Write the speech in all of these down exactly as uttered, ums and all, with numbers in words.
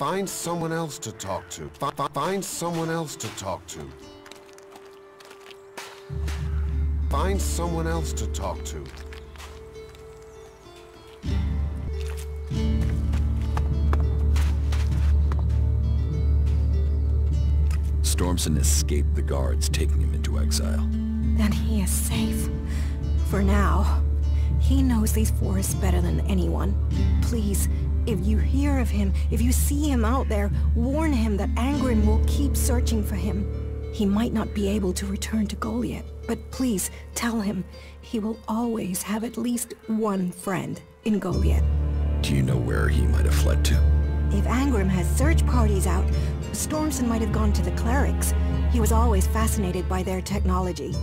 Find someone else to talk to. Find someone else to talk to. Find someone else to talk to. Stormson escaped the guards, taking him into exile. Then he is safe. For now. He knows these forests better than anyone. Please, if you hear of him, if you see him out there, warn him that Angrim will keep searching for him. He might not be able to return to Goliath, but please tell him he will always have at least one friend in Goliath. Do you know where he might have fled to? If Angrim has search parties out, Stormson might have gone to the Clerics. He was always fascinated by their technology.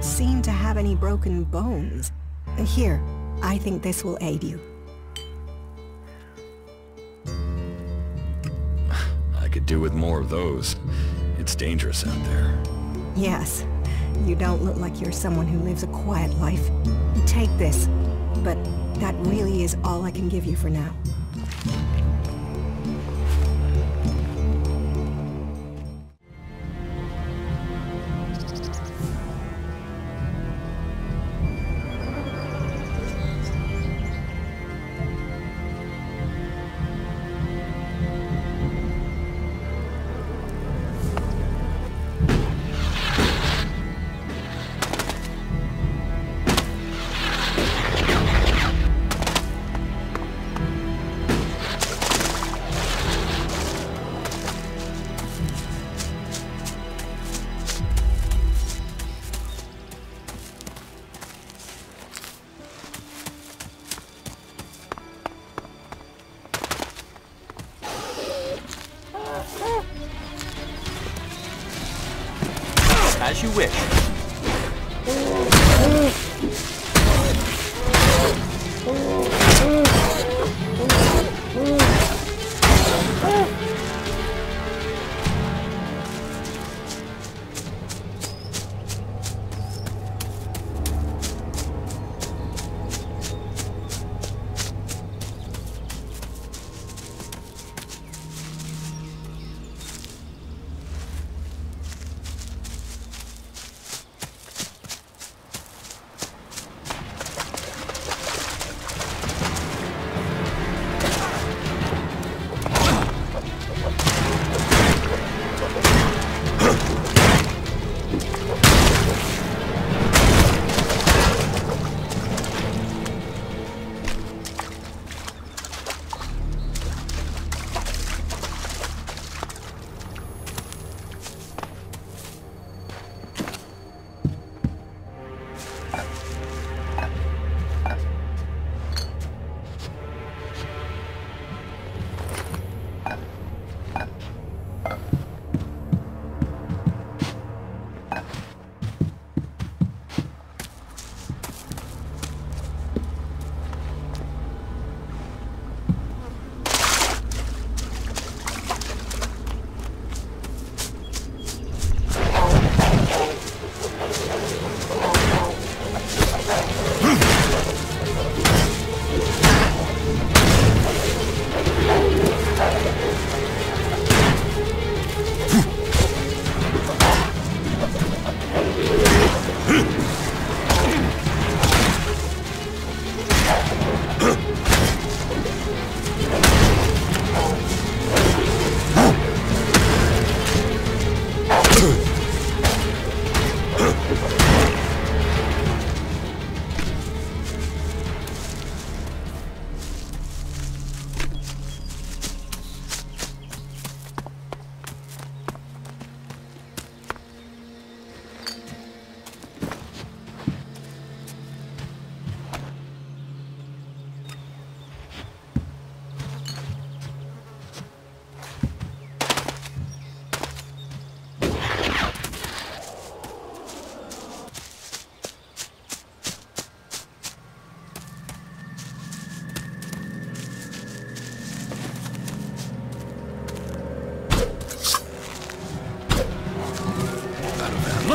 Seem to have any broken bones. Here, I think this will aid you. I could do with more of those. It's dangerous out there. Yes. You don't look like you're someone who lives a quiet life. Take this, but that really is all I can give you for now. As you wish.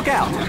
out.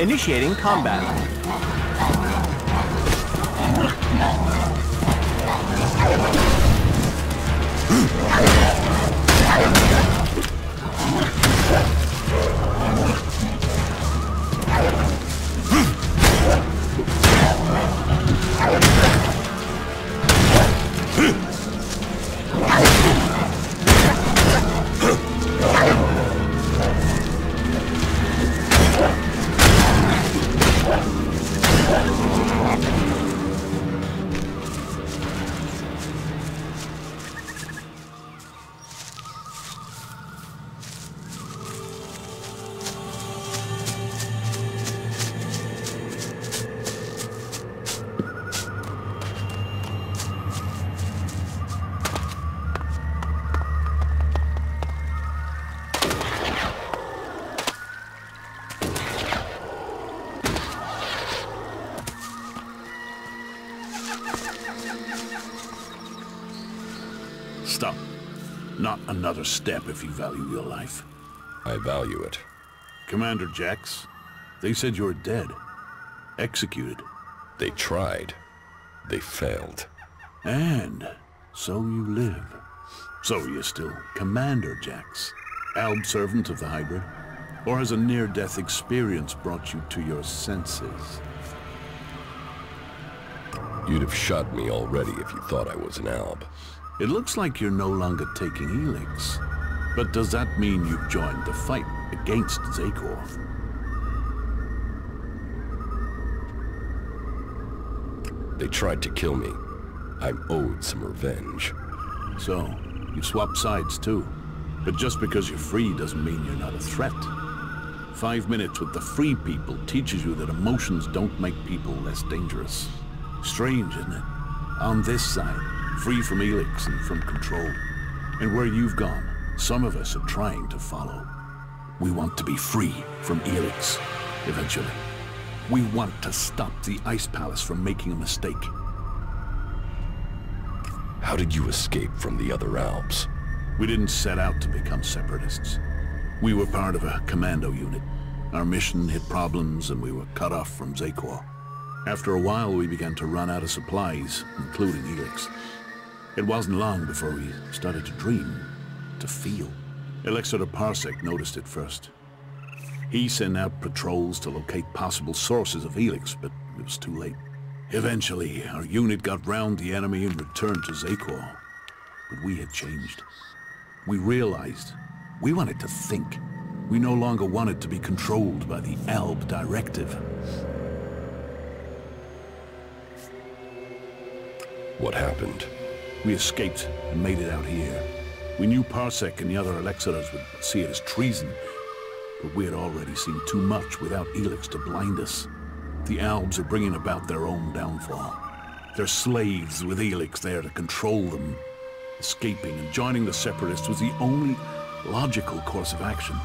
Initiating combat. Another step if you value your life. I value it. Commander Jax, they said you're dead. Executed. They tried. They failed. And so you live. So you're still Commander Jax, Alb servant of the hybrid? Or has a near-death experience brought you to your senses? You'd have shot me already if you thought I was an Alb. It looks like you're no longer taking Helix. But does that mean you've joined the fight against Zekor? They tried to kill me. I'm owed some revenge. So, you've swapped sides too. But just because you're free doesn't mean you're not a threat. Five minutes with the free people teaches you that emotions don't make people less dangerous. Strange, isn't it? On this side, free from Helix and from control. And where you've gone, some of us are trying to follow. We want to be free from Helix, eventually. We want to stop the Ice Palace from making a mistake. How did you escape from the other Alps? We didn't set out to become separatists. We were part of a commando unit. Our mission hit problems and we were cut off from Xacor. After a while, we began to run out of supplies, including Helix. It wasn't long before we started to dream, to feel. Alexiter de Parsec noticed it first. He sent out patrols to locate possible sources of Helix, but it was too late. Eventually, our unit got round the enemy and returned to Xacor. But we had changed. We realized we wanted to think. We no longer wanted to be controlled by the Alb Directive. What happened? We escaped and made it out here. We knew Parsec and the other Alexators would see it as treason, but we had already seen too much without Helix to blind us. The Albs are bringing about their own downfall. They're slaves with Helix there to control them. Escaping and joining the Separatists was the only logical course of action.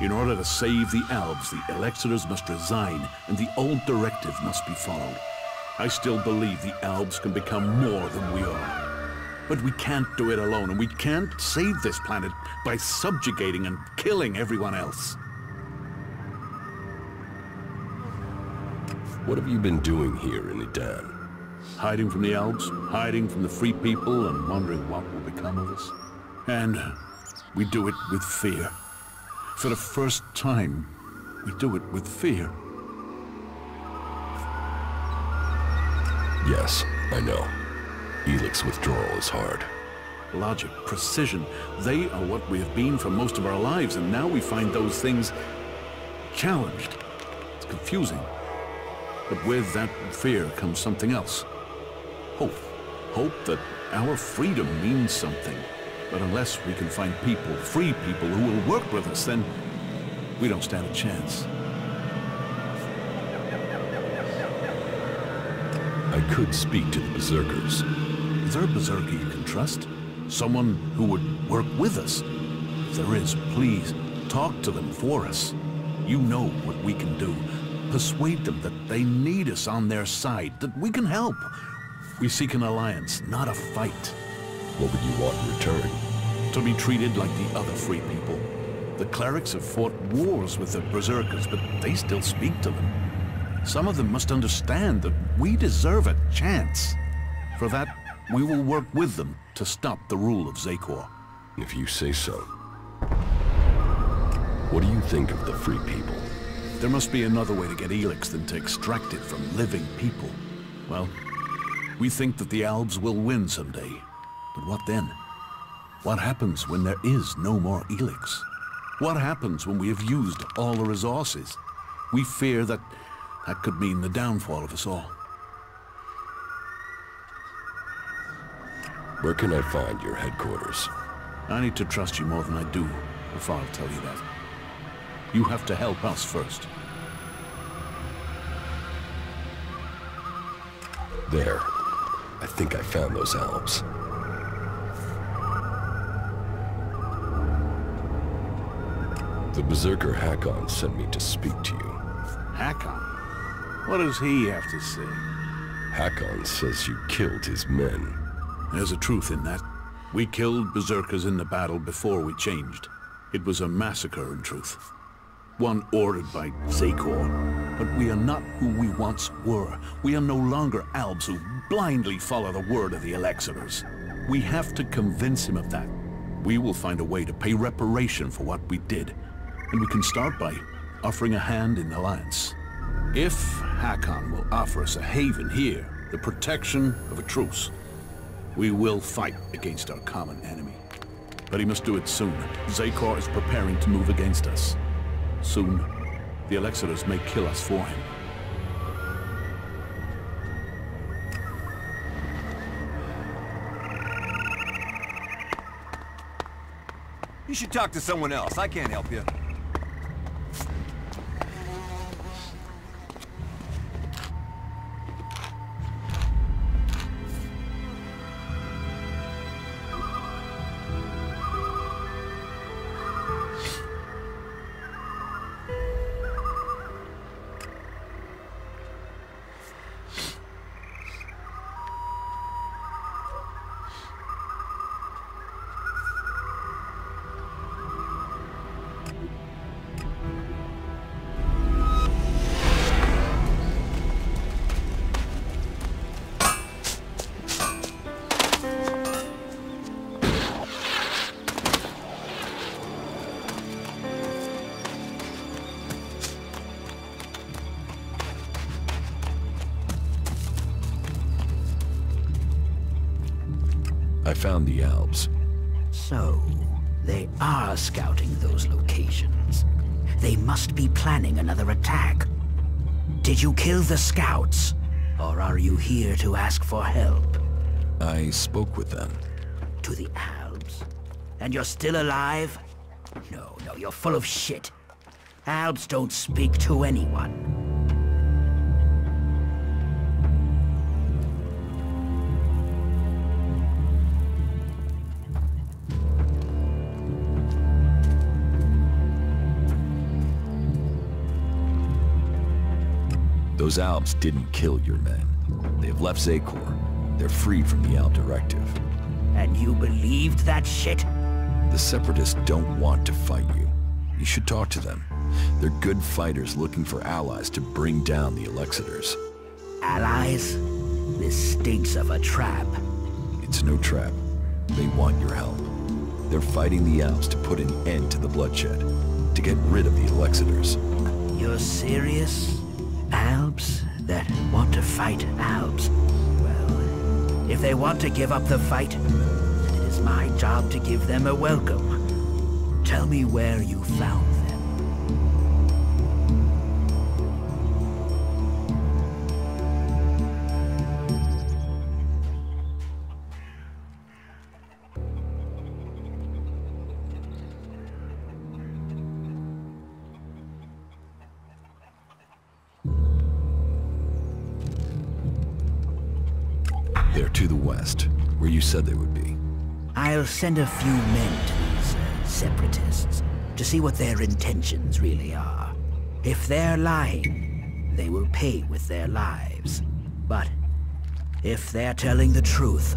In order to save the Albs, the Alexators must resign, and the old directive must be followed. I still believe the Albs can become more than we are. But we can't do it alone, and we can't save this planet by subjugating and killing everyone else. What have you been doing here in Edan? Hiding from the Albs, hiding from the free people, and wondering what will become of us. And we do it with fear. For the first time, we do it with fear. Yes, I know. Elix's withdrawal is hard. Logic, precision, they are what we have been for most of our lives, and now we find those things challenged. It's confusing. But with that fear comes something else. Hope. Hope that our freedom means something. But unless we can find people, free people, who will work with us, then we don't stand a chance. I could speak to the Berserkers. Is there a Berserker you can trust? Someone who would work with us? If there is, please, talk to them for us. You know what we can do. Persuade them that they need us on their side, that we can help. We seek an alliance, not a fight. What would you want in return? To be treated like the other free people. The Clerics have fought wars with the Berserkers, but they still speak to them. Some of them must understand that we deserve a chance. For that, we will work with them to stop the rule of Zekor. If you say so. What do you think of the free people? There must be another way to get Elix than to extract it from living people. Well, we think that the Albs will win someday. But what then? What happens when there is no more Elix? What happens when we have used all the resources? We fear that that could mean the downfall of us all. Where can I find your headquarters? I need to trust you more than I do before I'll tell you that. You have to help us first. There. I think I found those Albs. The Berserker Hakon sent me to speak to you. Hakon? What does he have to say? Hakon says you killed his men. There's a truth in that. We killed Berserkers in the battle before we changed. It was a massacre in truth. One ordered by Zekor. But we are not who we once were. We are no longer Albs who blindly follow the word of the Alexators. We have to convince him of that. We will find a way to pay reparation for what we did. And we can start by offering a hand in the alliance. If Hakon will offer us a haven here, the protection of a truce, we will fight against our common enemy. But he must do it soon. Zekor is preparing to move against us. Soon, the Alexators may kill us for him. You should talk to someone else. I can't help you. Found the Albs. So, they are scouting those locations. They must be planning another attack. Did you kill the scouts? Or are you here to ask for help? I spoke with them. To the Albs? And you're still alive? No, no, you're full of shit. Albs don't speak to anyone. Those Albs didn't kill your men. They have left Xacor. They're free from the Alb Directive. And you believed that shit? The Separatists don't want to fight you. You should talk to them. They're good fighters looking for allies to bring down the Alexiters. Allies? This stinks of a trap. It's no trap. They want your help. They're fighting the Albs to put an end to the bloodshed. to get rid of the Alexators. You're serious? Albs that want to fight Albs? Well, if they want to give up the fight, then it is my job to give them a welcome. Tell me where you found them. Where you said they would be. I'll send a few men to these uh, separatists to see what their intentions really are. If they're lying, they will pay with their lives. But if they're telling the truth,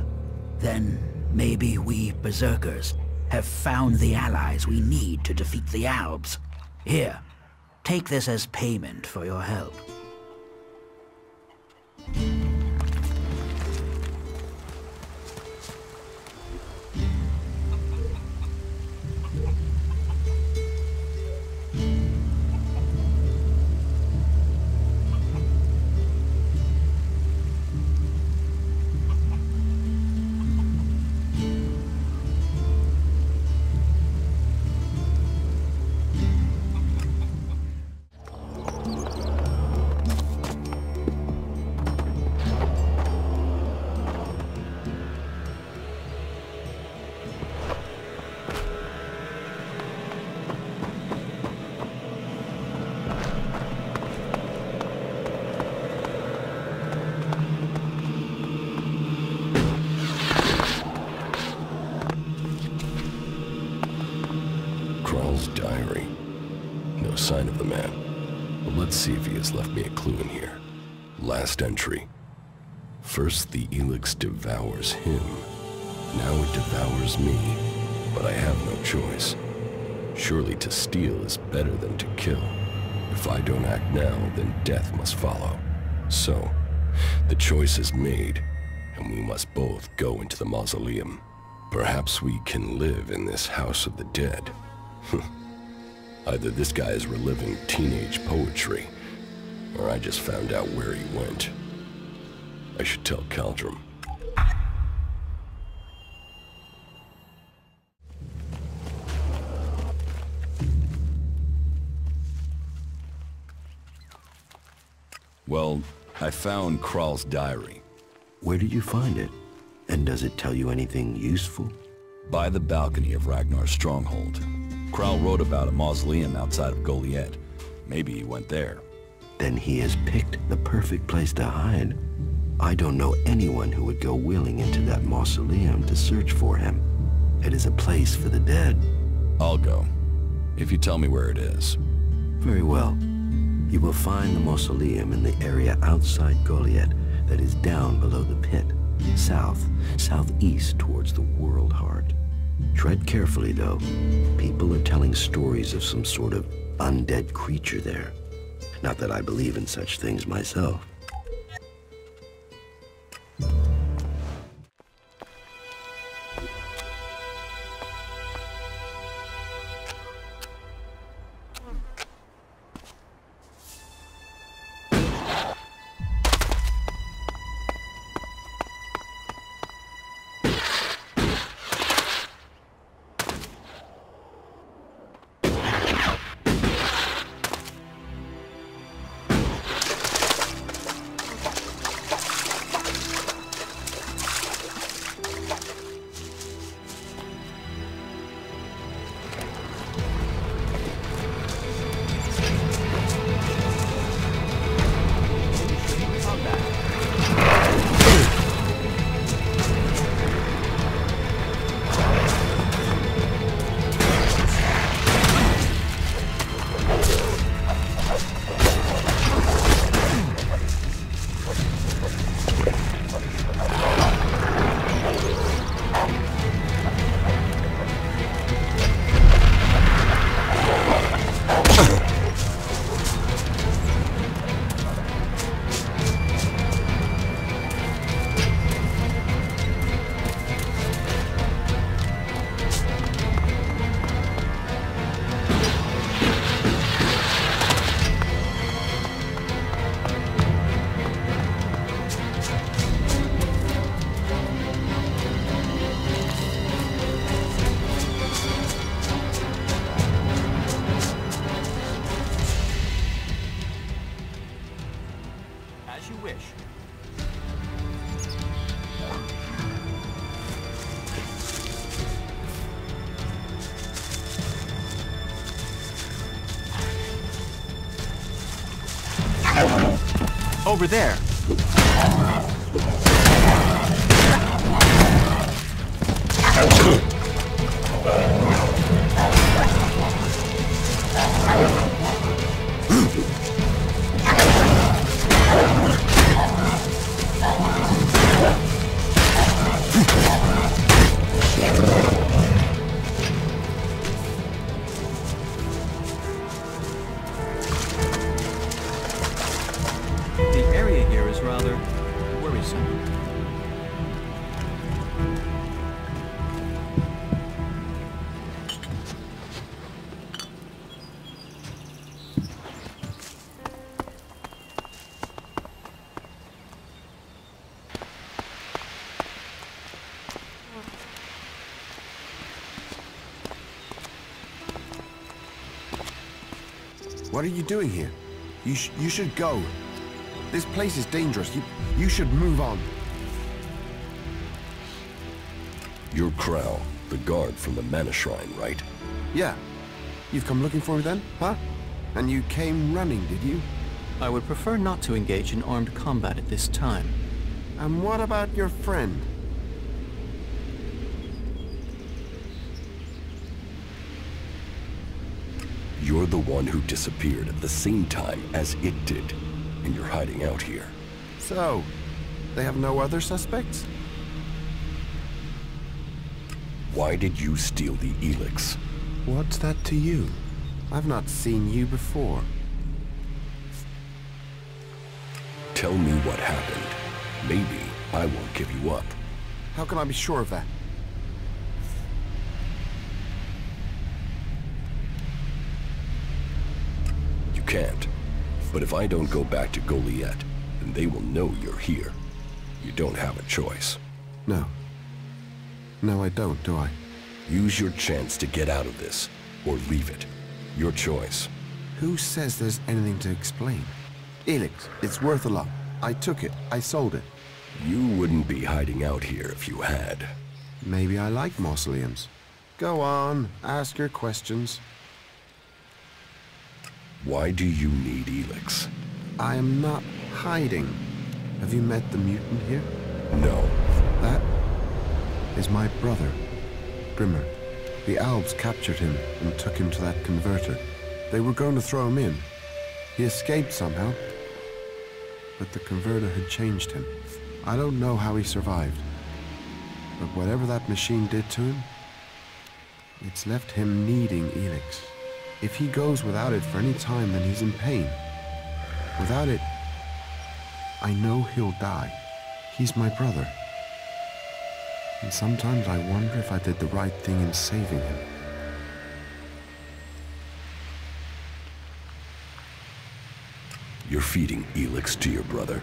then maybe we Berserkers have found the allies we need to defeat the Albs. Here, take this as payment for your help. Entry. First the Elix devours him, now it devours me, but I have no choice. Surely to steal is better than to kill. If I don't act now, then death must follow. So, the choice is made, and we must both go into the mausoleum. Perhaps we can live in this house of the dead. Either this guy is reliving teenage poetry, or I just found out where he went. I should tell Kaldrun. Well, I found Krell's diary. Where did you find it? And does it tell you anything useful? By the balcony of Ragnar's stronghold. Krell wrote about a mausoleum outside of Goliath. Maybe he went there. Then he has picked the perfect place to hide. I don't know anyone who would go willing into that mausoleum to search for him. It is a place for the dead. I'll go, if you tell me where it is. Very well. You will find the mausoleum in the area outside Goliath that is down below the pit, south, southeast towards the World Heart. Tread carefully, though. People are telling stories of some sort of undead creature there. Not that I believe in such things myself. As you wish. Over there. What are you doing here? You, sh you should go. This place is dangerous. You, you should move on. You're Krell, the guard from the Mana Shrine, right? Yeah. You've come looking for me then, huh? And you came running, did you? I would prefer not to engage in armed combat at this time. And what about your friend? You're the one who disappeared at the same time as it did, and you're hiding out here. So, they have no other suspects? Why did you steal the Elix? What's that to you? I've not seen you before. Tell me what happened. Maybe I won't give you up. How can I be sure of that? Can't. But if I don't go back to Goliath, then they will know you're here. You don't have a choice. No. No, I don't, do I? Use your chance to get out of this, or leave it. Your choice. Who says there's anything to explain? Elix, it's worth a lot. I took it. I sold it. You wouldn't be hiding out here if you had. Maybe I like mausoleums. Go on, ask your questions. Why do you need Elix? I am not hiding. Have you met the mutant here? No. That is my brother, Grimmer. The Albs captured him and took him to that converter. They were going to throw him in. He escaped somehow, but the converter had changed him. I don't know how he survived, but whatever that machine did to him, it's left him needing Elix. If he goes without it for any time, then he's in pain. Without it, I know he'll die. He's my brother. And sometimes I wonder if I did the right thing in saving him. You're feeding Elix to your brother?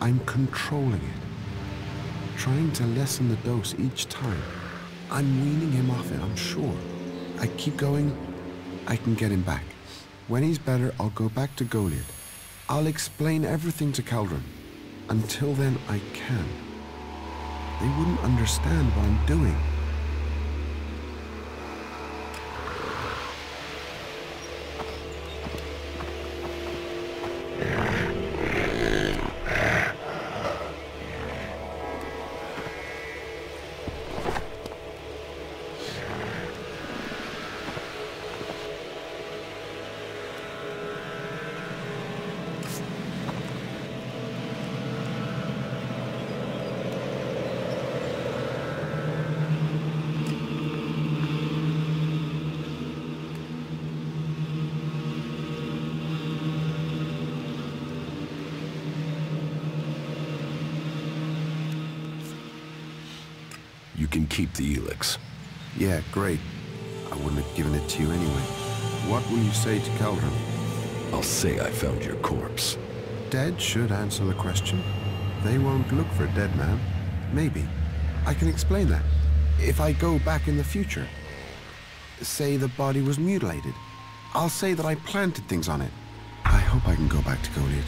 I'm controlling it. Trying to lessen the dose each time. I'm weaning him off it, I'm sure. I keep going. I can get him back. When he's better, I'll go back to Goliath. I'll explain everything to Kaldrun. Until then, I can. They wouldn't understand what I'm doing. Can keep the Elix. Yeah, great. I wouldn't have given it to you anyway. What will you say to Kaldrun? I'll say I found your corpse. Dead should answer the question. They won't look for a dead man. Maybe. I can explain that. If I go back in the future, say the body was mutilated. I'll say that I planted things on it. I hope I can go back to Goliath.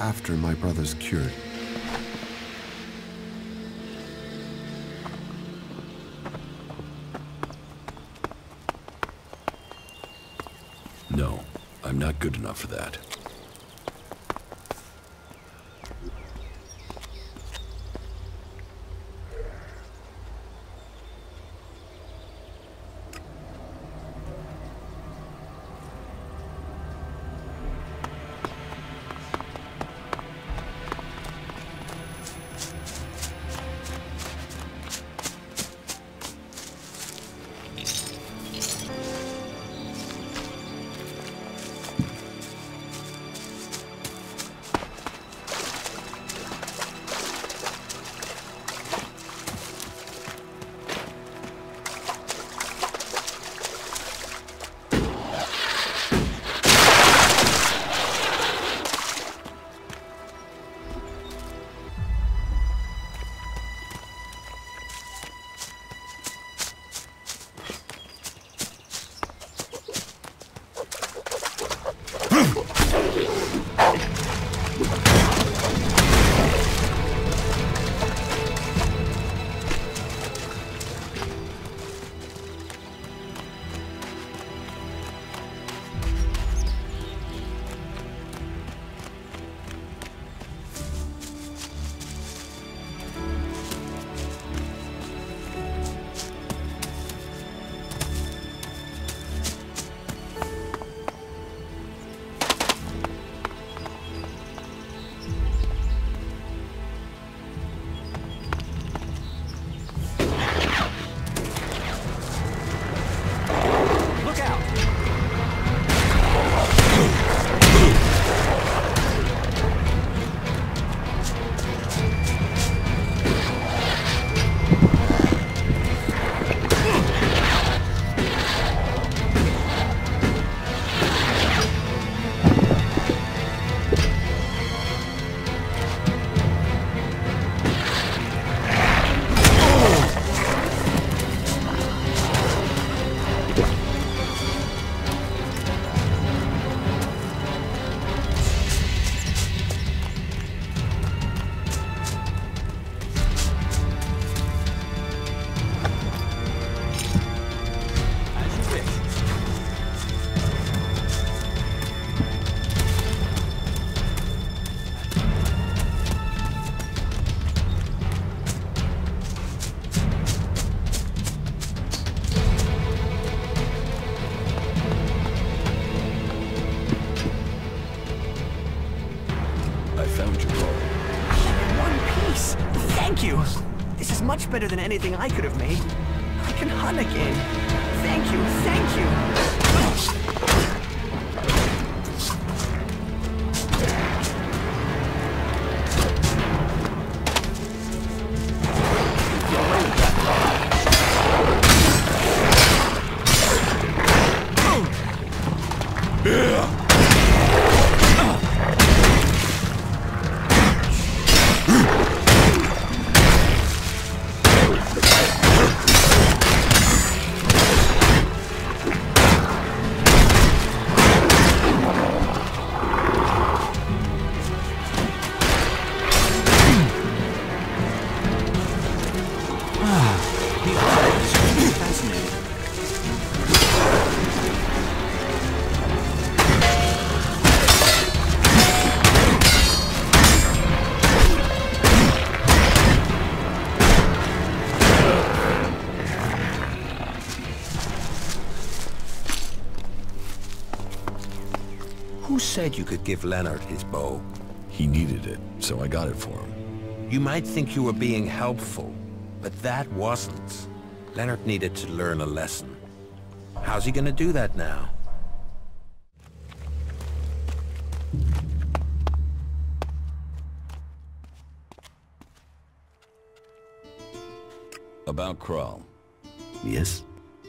after my brother's cured. No, I'm not good enough for that. Better than anything I could have made. I can hunt again. Thank you, thank you. Said you could give Leonard his bow. He needed it, so I got it for him. You might think you were being helpful, but that wasn't. Leonard needed to learn a lesson. How's he gonna do that now? About Kral. Yes?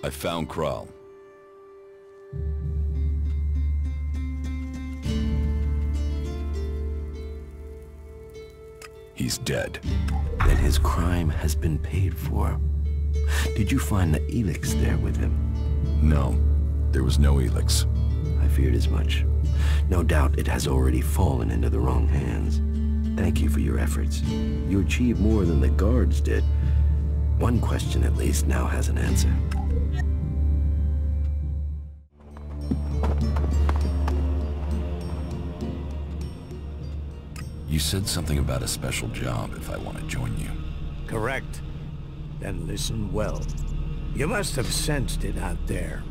I found Kral. He's dead. Then his crime has been paid for. Did you find the Elix there with him? No, there was no Elix. I feared as much. No doubt it has already fallen into the wrong hands. Thank you for your efforts. You achieved more than the guards did. One question at least now has an answer. You said something about a special job if I want to join you. Correct. Then listen well. You must have sensed it out there,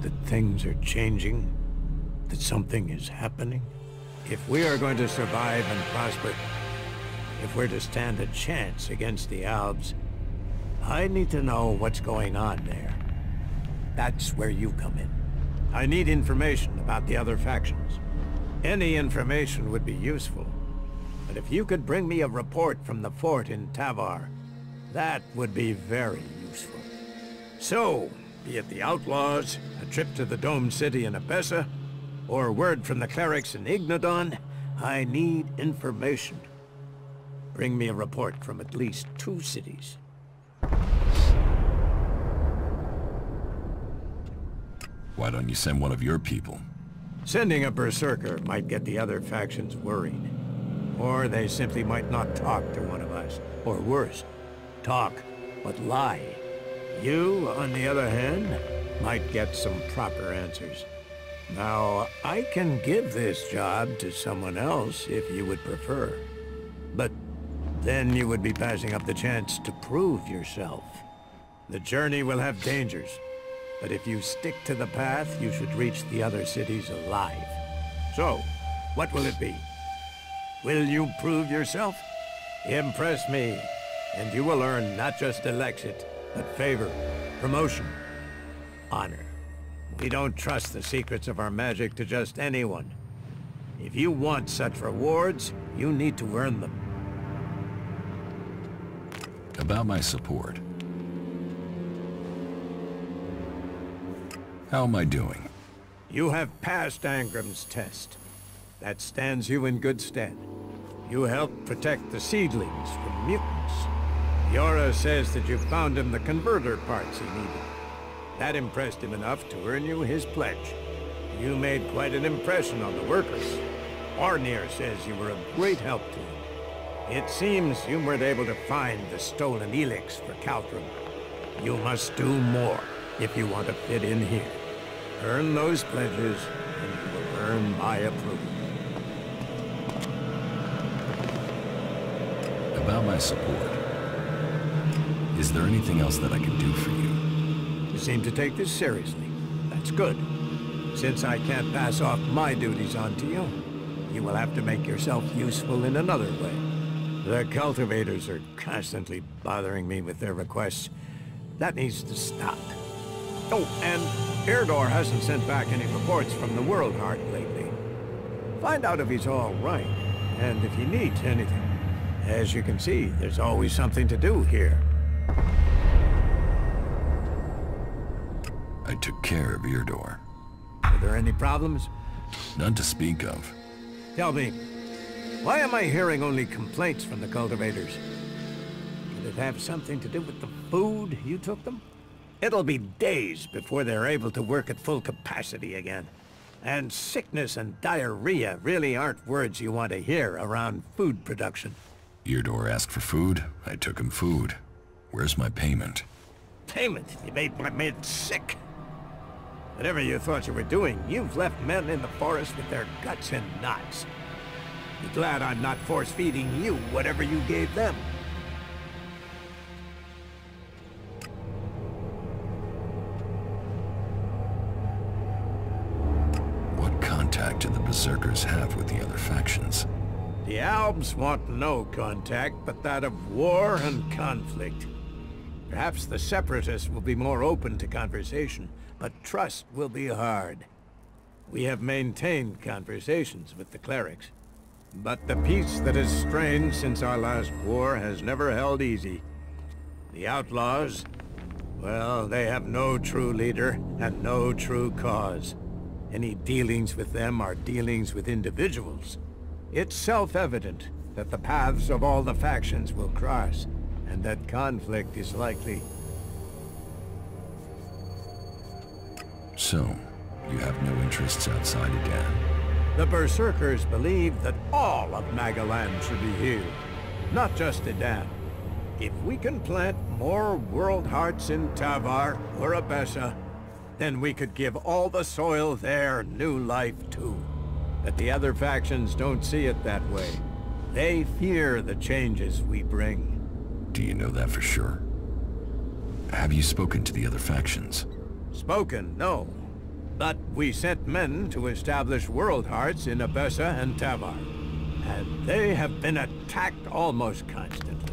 that things are changing, that something is happening. If we are going to survive and prosper, if we're to stand a chance against the Albs, I need to know what's going on there. That's where you come in. I need information about the other factions. Any information would be useful. But if you could bring me a report from the fort in Tavar, that would be very useful. So, be it the Outlaws, a trip to the Dome City in Abessa, or word from the Clerics in Ignadon, I need information. Bring me a report from at least two cities. Why don't you send one of your people? Sending a Berserker might get the other factions worried. Or they simply might not talk to one of us. Or worse, talk, but lie. You, on the other hand, might get some proper answers. Now, I can give this job to someone else if you would prefer. But then you would be passing up the chance to prove yourself. The journey will have dangers. But if you stick to the path, you should reach the other cities alive. So, what will it be? Will you prove yourself? Impress me, and you will earn not just election, but favor, promotion, honor. We don't trust the secrets of our magic to just anyone. If you want such rewards, you need to earn them. About my support. How am I doing? You have passed Angrim's test. That stands you in good stead. You helped protect the seedlings from mutants. Yora says that you found him the converter parts he needed. That impressed him enough to earn you his pledge. You made quite an impression on the workers. Arnir says you were of great help to him. It seems you weren't able to find the stolen helix for Kaldrun. You must do more if you want to fit in here. Earn those pledges, and you will earn my approval. About my support. Is there anything else that I can do for you? You seem to take this seriously. That's good. Since I can't pass off my duties onto you, you will have to make yourself useful in another way. The cultivators are constantly bothering me with their requests. That needs to stop. Oh, and Eldor hasn't sent back any reports from the World Heart lately. Find out if he's all right, and if he needs anything. As you can see, there's always something to do here. I took care of Eldor. Are there any problems? None to speak of. Tell me, why am I hearing only complaints from the cultivators? Did it have something to do with the food you took them? It'll be days before they're able to work at full capacity again. And sickness and diarrhea really aren't words you want to hear around food production. Eldor asked for food. I took him food. Where's my payment? Payment? You made my men sick. Whatever you thought you were doing, you've left men in the forest with their guts in knots. Be glad I'm not force-feeding you whatever you gave them. What contact do the Berserkers have with the other factions? The Albs want no contact but that of war and conflict. Perhaps the Separatists will be more open to conversation, but trust will be hard. We have maintained conversations with the Clerics, but the peace that is strained since our last war has never held easy. The Outlaws, well, they have no true leader and no true cause. Any dealings with them are dealings with individuals. It's self-evident that the paths of all the factions will cross, and that conflict is likely. So, you have no interests outside Adan? The Berserkers believe that all of Magaland should be healed, not just Edan. If we can plant more World Hearts in Tavar or Abessa, then we could give all the soil there new life too. But the other factions don't see it that way. They fear the changes we bring. Do you know that for sure? Have you spoken to the other factions? Spoken, no. But we sent men to establish World Hearts in Abessa and Tavar. And they have been attacked almost constantly.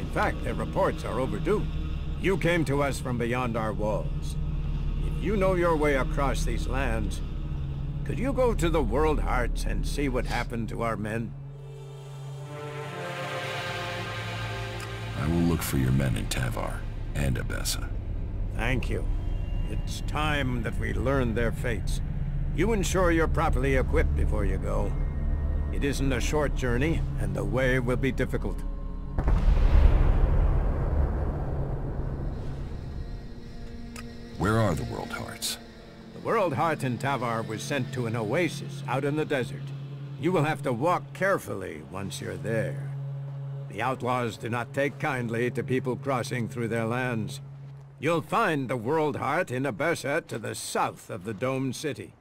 In fact, their reports are overdue. You came to us from beyond our walls. If you know your way across these lands, could you go to the World Hearts and see what happened to our men? I will look for your men in Tavar and Abessa. Thank you. It's time that we learn their fates. You ensure you're properly equipped before you go. It isn't a short journey, and the way will be difficult. Where are the World Hearts? The World Heart in Tavar was sent to an oasis out in the desert. You will have to walk carefully once you're there. The outlaws do not take kindly to people crossing through their lands. You'll find the World Heart in Abessa to the south of the Dome City.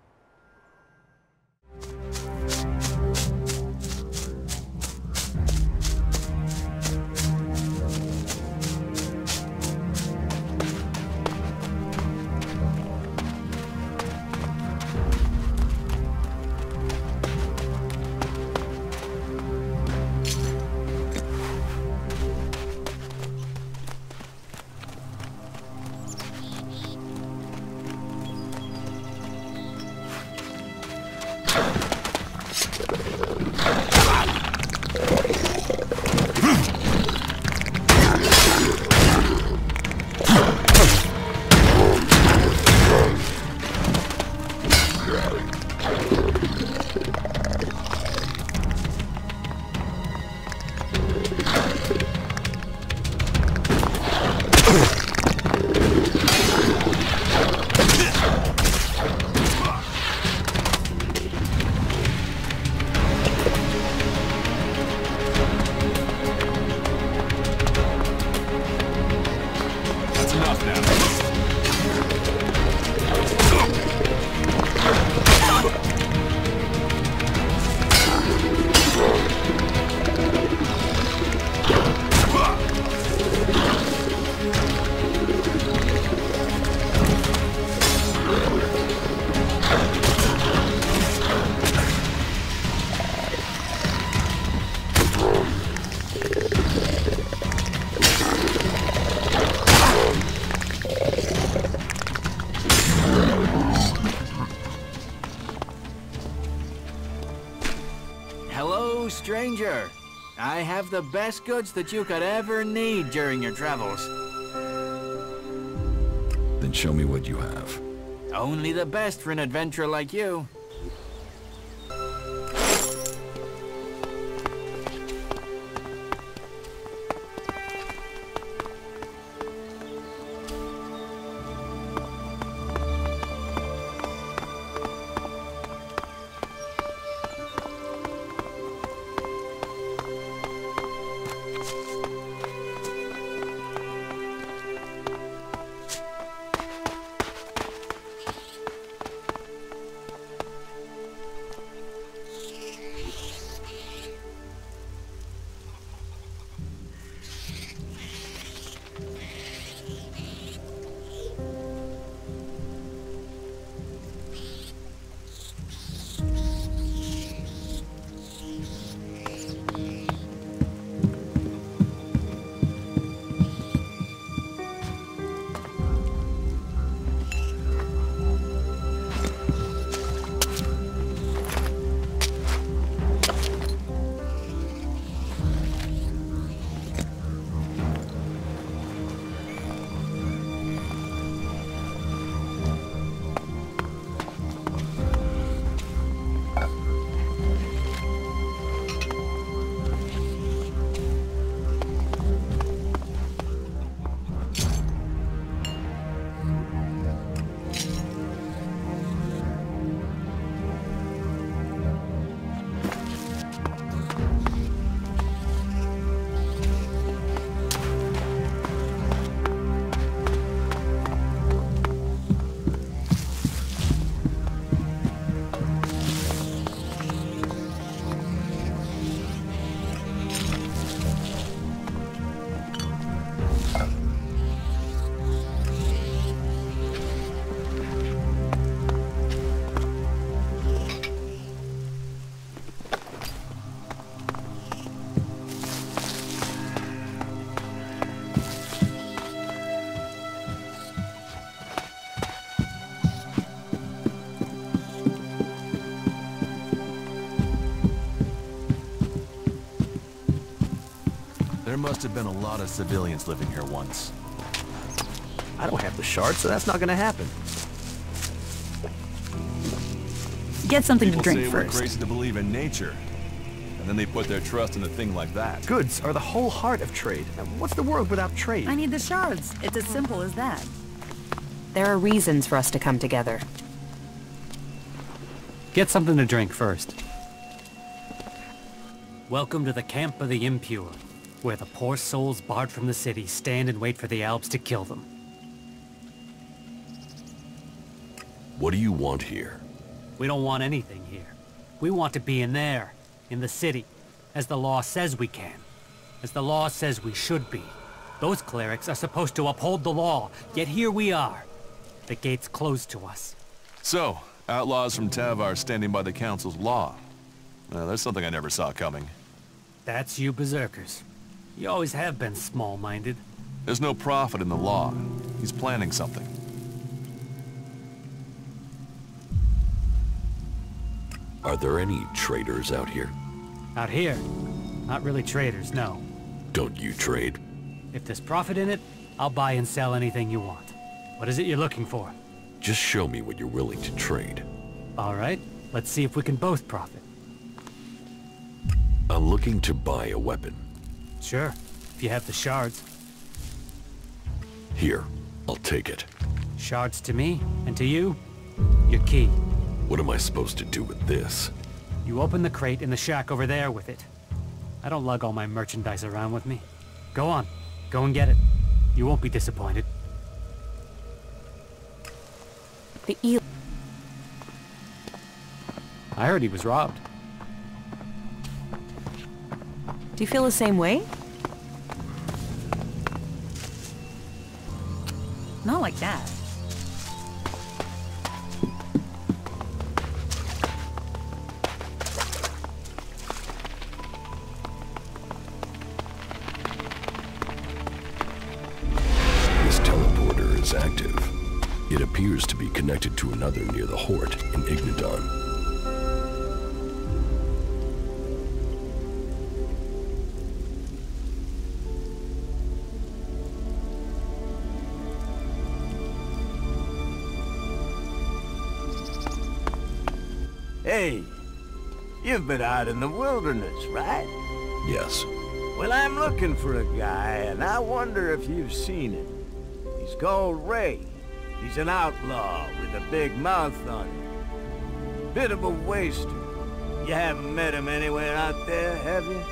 Stranger, I have the best goods that you could ever need during your travels. Then show me what you have. Only the best for an adventurer like you. There must have been a lot of civilians living here once. I don't have the shard, so that's not gonna happen. Get something People to drink say first. We're crazy to believe in nature, and then they put their trust in a thing like that. Goods are the whole heart of trade. Now, what's the world without trade? I need the shards. It's as simple as that. There are reasons for us to come together. Get something to drink first. Welcome to the camp of the impure, where the poor souls barred from the city stand and wait for the Alps to kill them. What do you want here? We don't want anything here. We want to be in there, in the city, as the law says we can, as the law says we should be. Those clerics are supposed to uphold the law, yet here we are. The gate's closed to us. So, outlaws from Tavar standing by the council's law. Well, that's something I never saw coming. That's you berserkers. You always have been small-minded. There's no prophet in the law. He's planning something. Are there any traders out here? Out here? Not really traders, no. Don't you trade? If there's profit in it, I'll buy and sell anything you want. What is it you're looking for? Just show me what you're willing to trade. All right, let's see if we can both profit. I'm looking to buy a weapon. Sure, if you have the shards. Here, I'll take it. Shards to me, and to you, your key. What am I supposed to do with this? You open the crate in the shack over there with it. I don't lug all my merchandise around with me. Go on. Go and get it. You won't be disappointed. The eel. I heard he was robbed. Do you feel the same way? Not like that. It appears to be connected to another near the Hort in Ignadon. Hey, you've been out in the wilderness, right? Yes. Well, I'm looking for a guy, and I wonder if you've seen him. He's called Ray. He's an outlaw with a big mouth on him. Bit of a waster. You haven't met him anywhere out there, have you?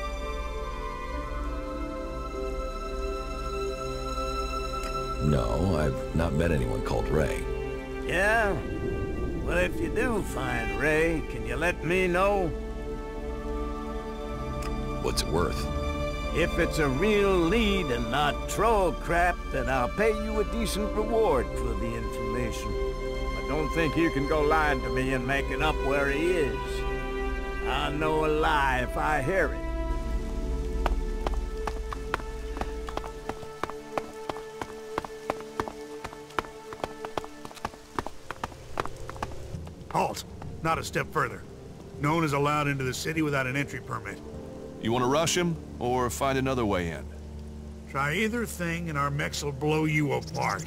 No, I've not met anyone called Ray. Yeah? Well, if you do find Ray, can you let me know? What's it worth? If it's a real lead and not troll crap, then I'll pay you a decent reward for the information. But don't think you can go lying to me and making up where he is. I'll know a lie if I hear it. Halt! Not a step further. No one is allowed into the city without an entry permit. You want to rush him, or find another way in? Try either thing and our mechs will blow you apart.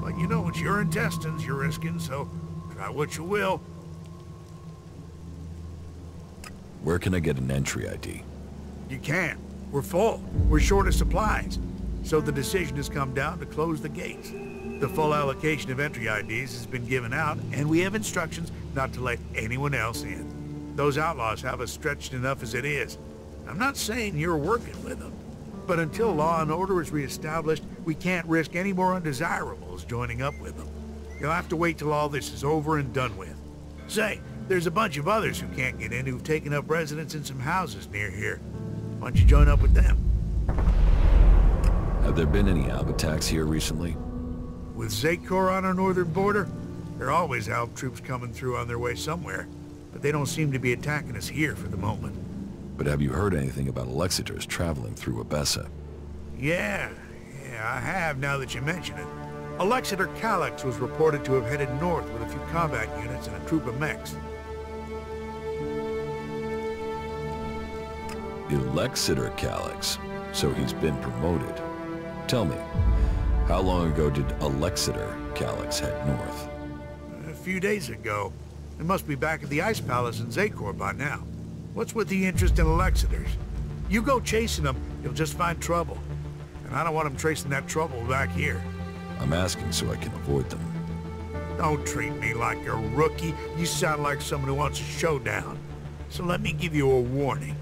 But you know, it's your intestines you're risking, so try what you will. Where can I get an entry I D? You can't. We're full. We're short of supplies. So the decision has come down to close the gates. The full allocation of entry I Ds has been given out, and we have instructions not to let anyone else in. Those outlaws have us stretched enough as it is. I'm not saying you're working with them, but until law and order is reestablished, we can't risk any more undesirables joining up with them. You'll have to wait till all this is over and done with. Say, there's a bunch of others who can't get in who've taken up residence in some houses near here. Why don't you join up with them? Have there been any Alp attacks here recently? With Zekor on our northern border, there are always Alp troops coming through on their way somewhere, but they don't seem to be attacking us here for the moment. But have you heard anything about Alexators traveling through Abessa? Yeah, yeah, I have now that you mention it. Alexiter Kallax was reported to have headed north with a few combat units and a troop of mechs. the Alexiter Kallax, so he's been promoted. Tell me, how long ago did Alexiter Kallax head north? A few days ago. It must be back at the Ice Palace in Zekor by now. What's with the interest in Alexiters? You go chasing them, you'll just find trouble. And I don't want them tracing that trouble back here. I'm asking so I can avoid them. Don't treat me like a rookie. You sound like someone who wants a showdown. So let me give you a warning.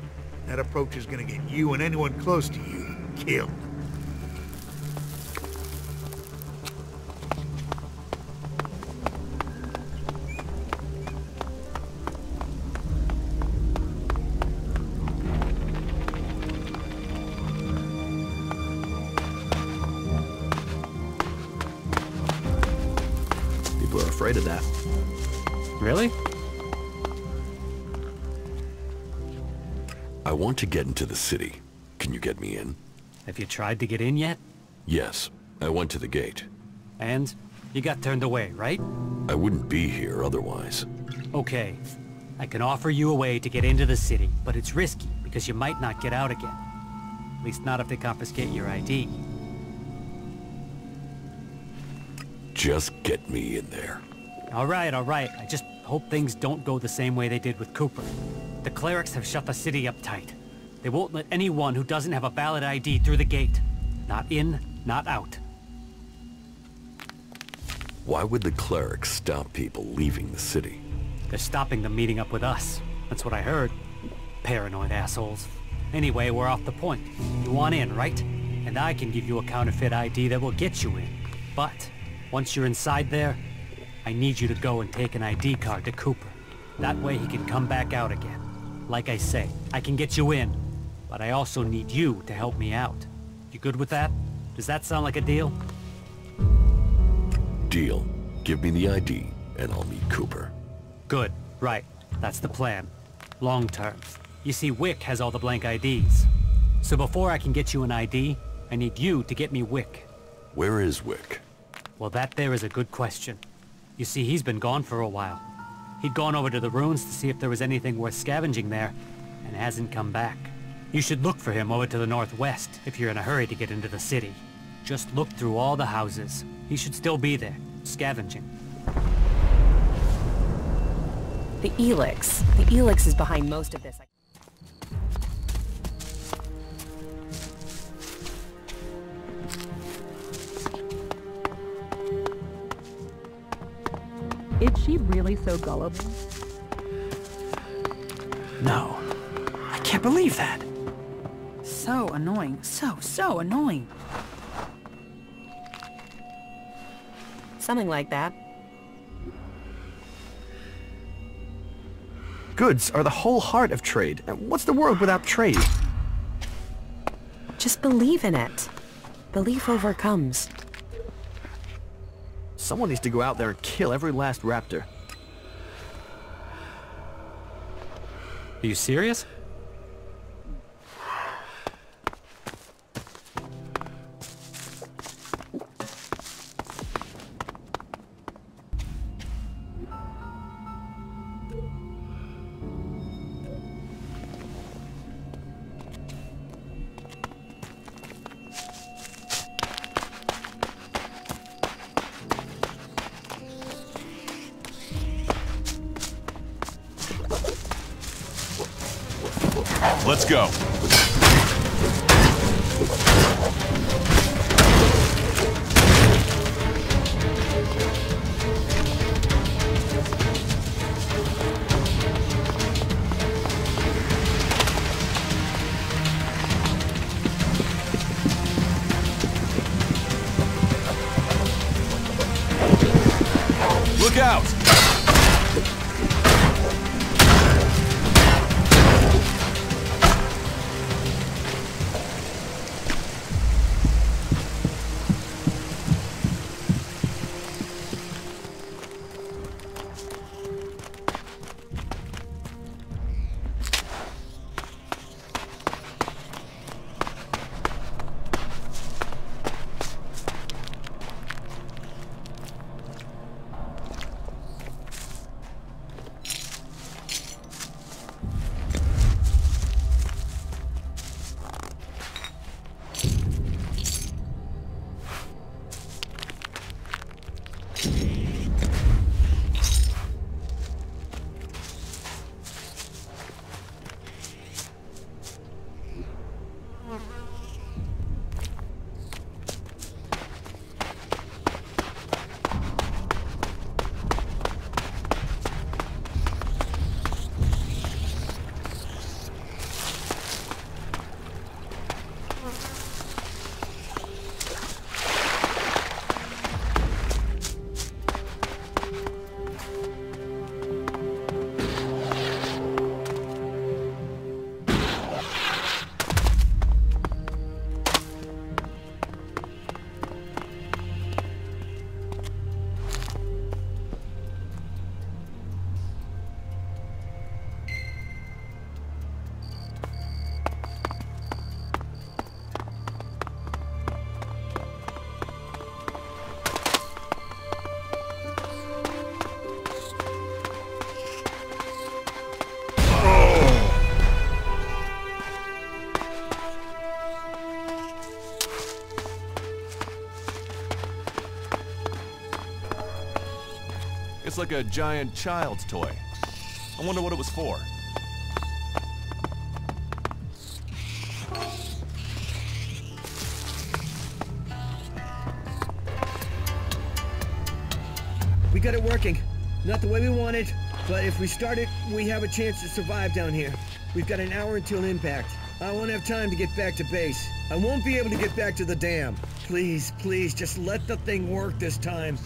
That approach is gonna get you and anyone close to you killed. Afraid of that. Really? I want to get into the city. Can you get me in? Have you tried to get in yet? Yes. I went to the gate. And? You got turned away, right? I wouldn't be here otherwise. Okay. I can offer you a way to get into the city, but it's risky because you might not get out again. At least not if they confiscate your I D. Just get me in there. All right, all right. I just hope things don't go the same way they did with Cooper. The clerics have shut the city up tight. They won't let anyone who doesn't have a valid I D through the gate. Not in, not out. Why would the clerics stop people leaving the city? They're stopping them meeting up with us. That's what I heard. Paranoid assholes. Anyway, we're off the point. You want in, right? And I can give you a counterfeit I D that will get you in. But once you're inside there, I need you to go and take an I D card to Cooper. That way he can come back out again. Like I say, I can get you in, but I also need you to help me out. You good with that? Does that sound like a deal? Deal. Give me the I D, and I'll meet Cooper. Good. Right. That's the plan. Long term. You see, Wick has all the blank I Ds. So before I can get you an I D, I need you to get me Wick. Where is Wick? Well, that there is a good question. You see, he's been gone for a while. He'd gone over to the ruins to see if there was anything worth scavenging there, and hasn't come back. You should look for him over to the northwest if you're in a hurry to get into the city. Just look through all the houses. He should still be there, scavenging. The Elix. The Elix is behind most of this. Is she really so gullible? No. I can't believe that. So annoying. So, so annoying. Something like that. Goods are the whole heart of trade. What's the world without trade? Just believe in it. Belief overcomes. Someone needs to go out there and kill every last raptor. Are you serious? Let's go. Look out! It's like a giant child's toy. I wonder what it was for. We got it working. Not the way we wanted, but if we start it, we have a chance to survive down here. We've got an hour until impact. I won't have time to get back to base. I won't be able to get back to the dam. Please, please, just let the thing work this time.